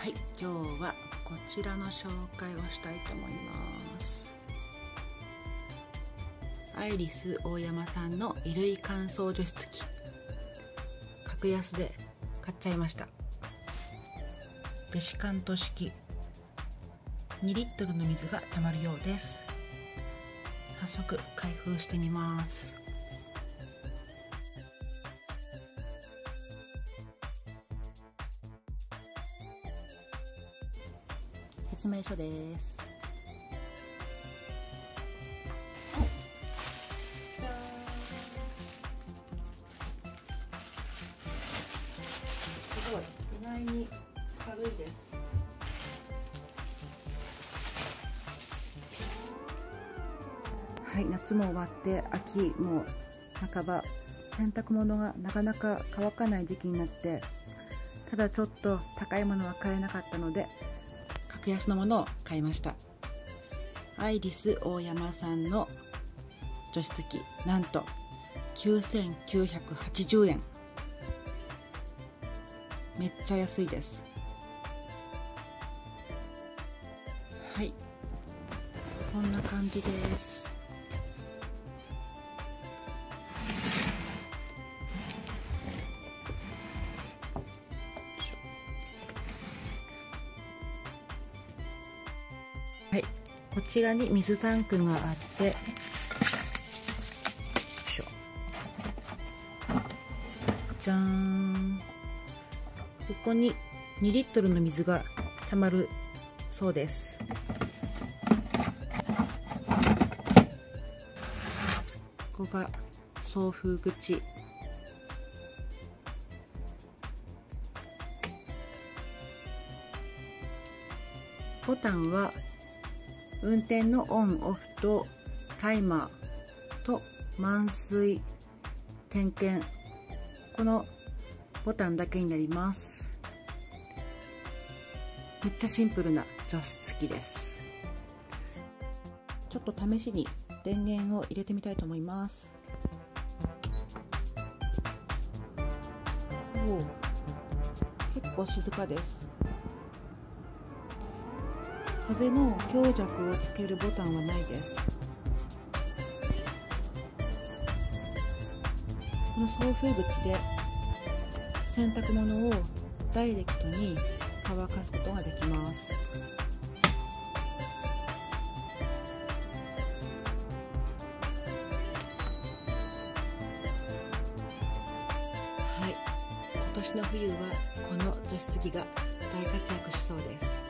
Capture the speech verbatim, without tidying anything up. はい、今日はこちらの紹介をしたいと思います。アイリスオーヤマさんの衣類乾燥除湿機、格安で買っちゃいました。デシカント式、にリットルの水がたまるようです。早速開封してみます。説明書です。すごい、意外に軽いです。はい、夏も終わって秋も半ば、洗濯物がなかなか乾かない時期になって、ただちょっと高いものは買えなかったので格安のものを買いました。アイリスオーヤマさんの除湿機、なんときゅうせんきゅうひゃくはちじゅうえん。めっちゃ安いです。はい、こんな感じです。はい、こちらに水タンクがあって、じゃーん、ここににリットルの水がたまるそうです。ここが送風口、ボタンは運転のオンオフとタイマーと満水、点検、このボタンだけになります。めっちゃシンプルな除湿機です。ちょっと試しに電源を入れてみたいと思います。おお、結構静かです。風の強弱をつけるボタンはないです。この送風口で洗濯物をダイレクトに乾かすことができます。はい、今年の冬はこの除湿機が大活躍しそうです。